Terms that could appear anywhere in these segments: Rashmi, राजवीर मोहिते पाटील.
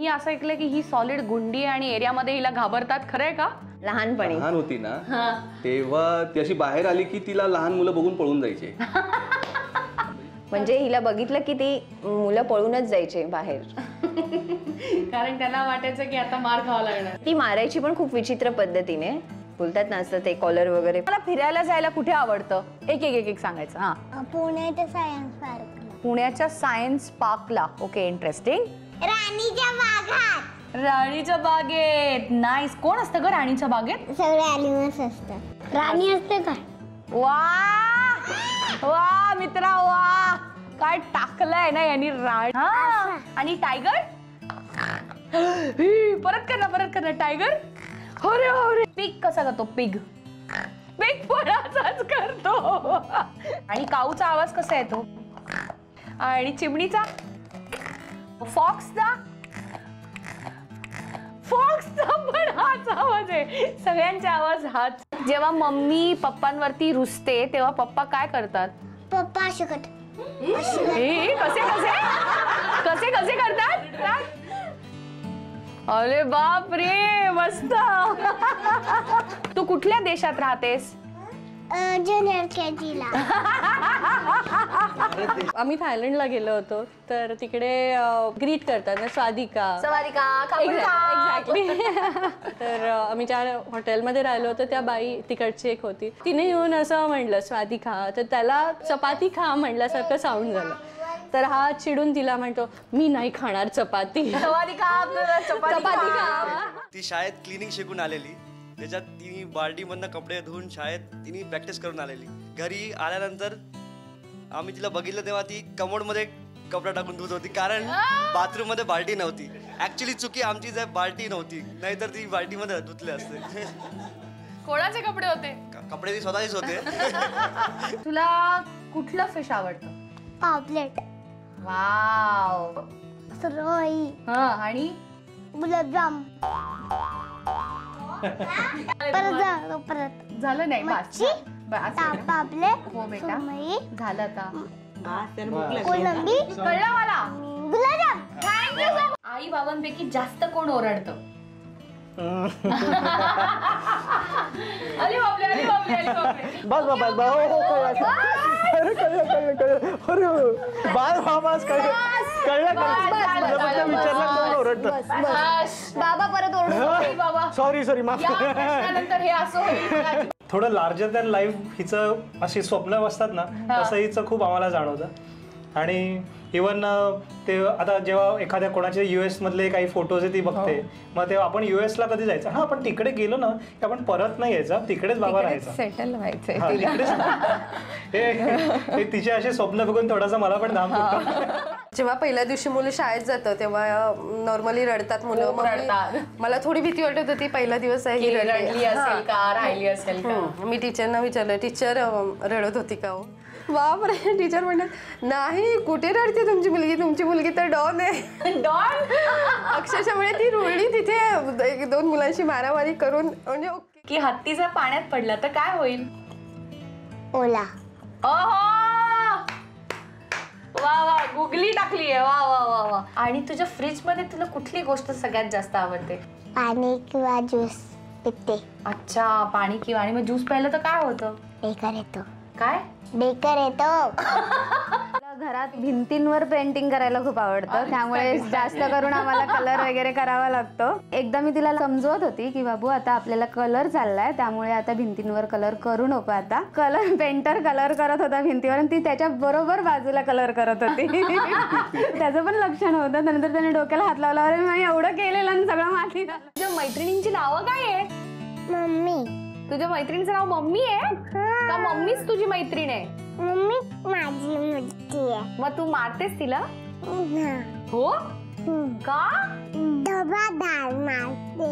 मी असं ऐकलं की ही सॉलिड गुंडी आणि एरियामध्ये हिला घाबरतात, खरं आहे का? लहानपणी लहान होती ना तेव्हा ती अशी बाहेर आली की तिला लहान मुलं बघून पळून जायचे. म्हणजे हिला बघितलं की ती मुलं पळूनच जायचे बाहेर, कारण त्यांना वाटायचं की आता मार खावा लागणार. ती मारायची पण खूप विचित्र पद्धतीने, बोलतात ना असं ते कॉलर वगैरे. मला फिरायला जायला कुठे आवडतं? एक एक एक सांगायचं. हा, पुण्याच्या सायन्स पार्कला. पुण्याच्या सायन्स पार्कला, ओके, इंटरेस्टिंग. राणीच्या बागात. राणीच्या बागेत, नाईस. कोण असतं ग राणीच्या बागेत? सगळे ॲनिमल्स असतात. राणी असते का? वा वा मित्रा, वा काय टाकलंय ना यांनी. राणी आणि टायगर. परत कर ना टायगर. हो रे पिग कसा करतो? पिग पणाचाच करतो. आणि काऊचा आवाज कसा येतो? आणि चिमणीचा, फॉक्सचा पण हाच आवाज आहे. सगळ्यांचा आवाज हाच. जेव्हा मम्मी पप्पांवरती रुसते तेव्हा पप्पा काय करतात? पप्पा असे करतात. कसे करतात? अरे बाप रे, मस्त. तू कुठल्या देशात राहतेस? आम्ही थायलंडला गेलो होतो, तर तिकडे ग्रीट करतात ना, स्वादिका. एक्झॅक्टली. तर आम्ही ज्या हॉटेलमध्ये राहिलो होतो त्या बाई तिकडची एक होती, तिने येऊन असं म्हटलं स्वादिका, तर त्याला चपाती खा म्हटल्यासारखं साऊंड झालं. तर हा चिडून तिला म्हणतो, मी नाही खाणार चपाती. ती शाळेत क्लिनिंग शिकून आलेली, त्याच्यात तिने बाल्टीमधनं कपडे धुवून शाळेत तिने प्रॅक्टिस करून आलेली. घरी आल्यानंतर आम्ही तिला बघितलं तेव्हा ती कमोडमध्ये कपडा टाकून धुत होती, कारण बाथरूममध्ये बाल्टी नव्हती. ऍक्च्युली चुकी आमची, जर बाल्टी नव्हती नाहीतर ती बाल्टीमध्ये धुतले असते. कोणाचे कपडे होते? कपडे ती स्वतःचेच होते. तुला कुठलं फिश आवडतं? पापलेट. वाव. रोई. हा, आणि गुलाबजाम. परत झालं नाही. आई बाबांपैकी जास्त कोण ओरडतं? थोडं लार्जर दॅन लाईफ हिचं अशी स्वप्न बसतात ना, तसं हिचं खूप आम्हाला जाणवतं. आणि इव्हन ते आता जेव्हा एखाद्या कोणाचे US मधले काही फोटोज आहे ती बघते, मग तेव्हा आपण US ला कधी जायचं? हा, आपण तिकडे गेलो ना की आपण परत नाही यायचा, तिकडेच बाबा राहायचा, सेटल व्हायचं. तिचे असे स्वप्न बघून थोडासा मला पण धाम फुटतो. जेव्हा पहिल्या दिवशी मुलं शाळेत जातं तेव्हा नॉर्मली रडतात मुलं. मला थोडी भीती वाटत होती पहिला दिवस आहे, रडली असेल का, राहिली असेल का. मी टीचरना विचारलं, टीचर रडत होती का? हो. बाप रे, टीचर म्हणत नाही, कुठे रडते तुमची मुलगी, तुमची मुलगी तर डॉन आहे. डॉन अक्षरशः. म्हणजे ती रुळली तिथे एक दोन मुलांशी मारामारी करून. म्हणजे की हत्ती जर पाण्यात पडला तर काय होईल? ओला. वा वा, गुगली टाकली आहे. वा वा वा वा. आणि तुझ्या फ्रीज मध्ये तुला कुठली गोष्ट सगळ्यात जास्त आवडते? पाणी किंवा ज्यूस पिते. अच्छा, पाणी किंवा. आणि मग ज्यूस प्यायला तर काय होतं? बेकार येतो. काय बेकर येतो? घरात भिंतींवर पेंटिंग करायला खूप आवडतं, त्यामुळे जास्त करून आम्हाला कलर वगैरे करावा लागतो. एकदा मी तिला समजवत होती की बाबू आता आपल्याला कलर चाललाय, त्यामुळे आता भिंतींवर कलर करू नको. आता कलर पेंटर कलर करत होता भिंतीवर आणि ती त्याच्या बरोबर बाजूला कलर करत होती. त्याचं पण लक्षण होतं. त्यानंतर त्याने डोक्याला हात लावला, अरे मी एवढं केलेलं आणि सगळं माती. तुझ्या मैत्रिणींची नावं काय आहे? मम्मी. तुझ्या मैत्रिणीचं नाव मम्मी आहे का? मम्मीच तुझी मैत्रीण आहे? मम्मी माझी मोठी आहे. मग तू मारतेस तिला? हो का? दबादार मारते.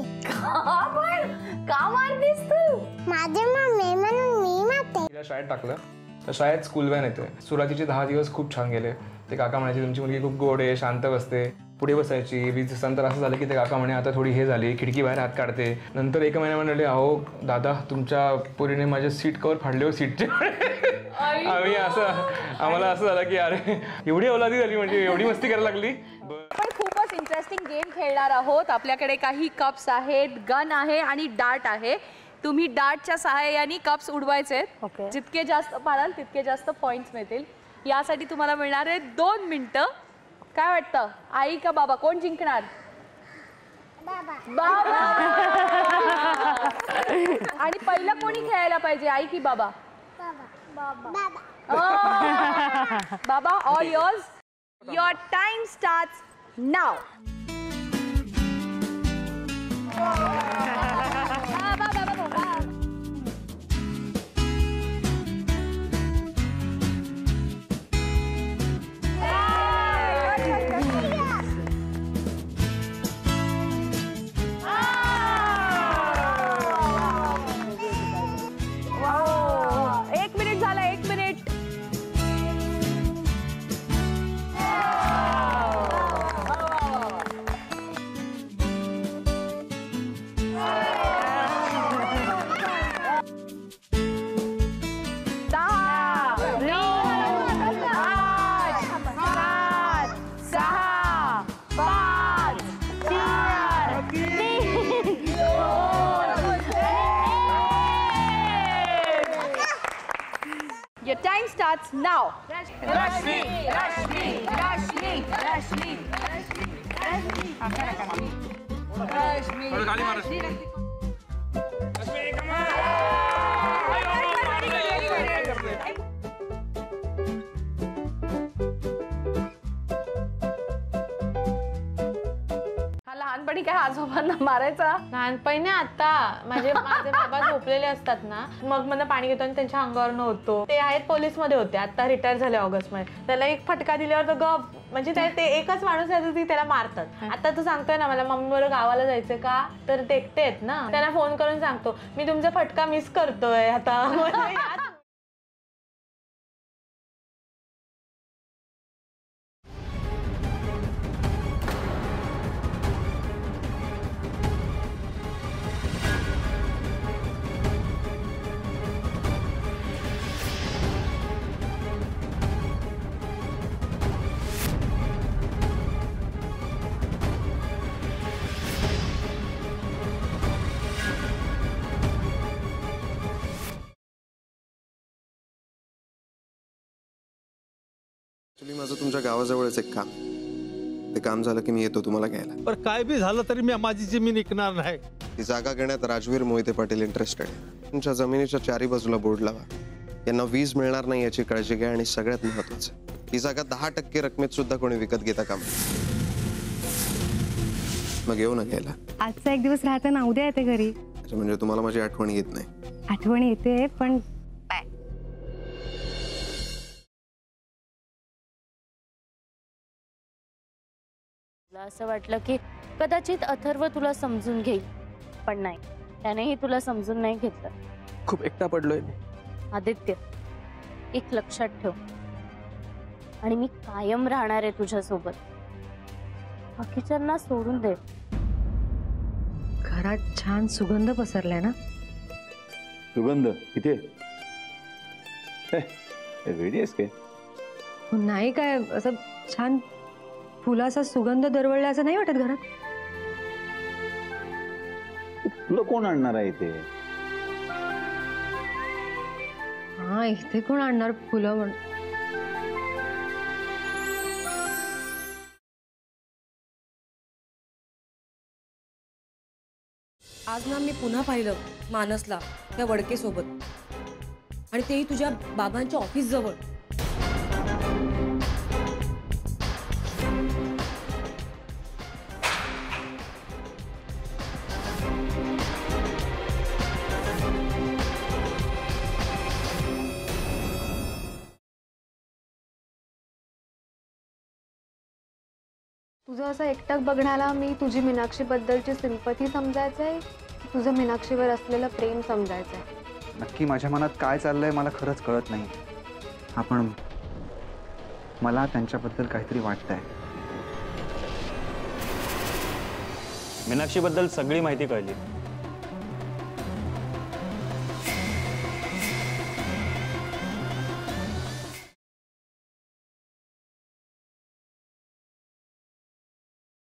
का मारतेस तू? माझी मम्मी म्हणून मी मारते. तिला शाळेत टाकलं तर शाळेत स्कूल व्हॅन येते. सुरुवातीचे 10 दिवस खूप छान गेले. ते काका म्हणायचे तुमची मुलगी खूप गोड आहे, शांत बसते. पुढे बसायची. 20 दिवसानंतर असं झालं की ते काका म्हणे आता थोडी हे झाली, खिडकी बाहेर हात काढते. नंतर 1 महिना म्हणाले, अहो दादा तुमच्या पोरीने माझे सीट कवर फाडले. सीटचे आम्ही असं आम्हाला असं झालं की अरे एवढी औलादी झाली, म्हणजे एवढी मस्ती करायला लागली. खूपच इंटरेस्टिंग गेम खेळणार आहोत. आपल्याकडे काही कप्स आहेत, गन आहे आणि डार्ट आहे. तुम्ही डार्टच्या सहाय्याने कप्स उडवायचे. जितके जास्त पाडाल तितके जास्त पॉइंट्स मिळतील. यासाठी तुम्हाला मिळणार आहे 2 मिनिटं. काय वाटतं आई का बाबा कोण जिंकणार? बाबा. आणि पहिला कोणी खेळायला पाहिजे, आई की बाबा? बाबा. बाबा. बाबा, all yours. Your time starts now. बाबा बाबा बाबा. Starts now. Rashmi, Rashmi, Rashmi, Rashmi, Rashmi, Rashmi, Rashmi, Rashmi, Rashmi, Rashmi. लहानपणी काय आजोबांना मारायचा? लहानपणी आता माझे बाबा झोपलेले असतात ना, मग मला पाणी घेतो आणि त्यांच्या अंगावर नव्हतो. ते आहेत पोलीस मध्ये होते, आता रिटायर झाले ऑगस्ट मध्ये. त्याला एक फटका दिल्यावर तो गप, म्हणजे ते एकच माणूस आहे की त्याला मारतात. आता तो सांगतोय ना मला मम्मी बरोबर गावाला जायचं का, तर देखते आहेत ना, त्यांना फोन करून सांगतो मी तुमचा फटका मिस करतोय. आता माझं तुमच्या गावाजवळच एक काम, ते काम झालं की मी येतो तुम्हाला घ्यायला. पण काय बी झालं तरी मी माझी जमीन ऐकणार नाही. ती जागा घेण्यात राजवीर मोहिते पाटील इंटरेस्टेड. तुमच्या जमिनीच्या चारी बाजूला बोर्ड लावा, यांना वीज मिळणार नाही याची काळजी घ्या. आणि सगळ्यात महत्वाचं, ती जागा 10% रकमेत सुद्धा कोणी विकत घेता काम. मग येऊ ना घ्यायला. आजचा एक दिवस राहता ना, उद्या येते घरी. म्हणजे तुम्हाला माझी आठवण येत नाही? आठवण येते पण असं वाटलं की कदाचित अथर्व तुला समजून घेईल, पण नाही, त्यानेही तुला समजून नाही घेतलं. खूप एकटा पडलोय मी. आदित्य, एक लक्षात ठेव, आणि मी कायम राहणार आहे तुझ्यासोबत. बाकीच्यांना सोडून दे. घरात छान सुगंध पसरलाय ना. सुगंध किती वेडीस काय? नाही काय, असं छान फुलाचा सुगंध दरवळला असं नाही वाटत घरात? तुला कोण आणणार आहे ते? हा, इथे कोण आणणार फुलं? पण आज ना मी पुन्हा पाहिलं मानसला त्या वडके सोबत, आणि तेही तुझ्या बाबांच्या ऑफिस जवळ. तुझं असं एकटक बघण्याला मी तुझी मीनाक्षीबद्दलची सिंपथी समजायचं आहे की तुझं मीनाक्षीवर असलेलं प्रेम समजायचं आहे? नक्की माझ्या मनात काय चाललंय मला खरंच कळत नाही. आपण मला त्यांच्याबद्दल काहीतरी वाटतंय. मीनाक्षीबद्दल सगळी माहिती कळली.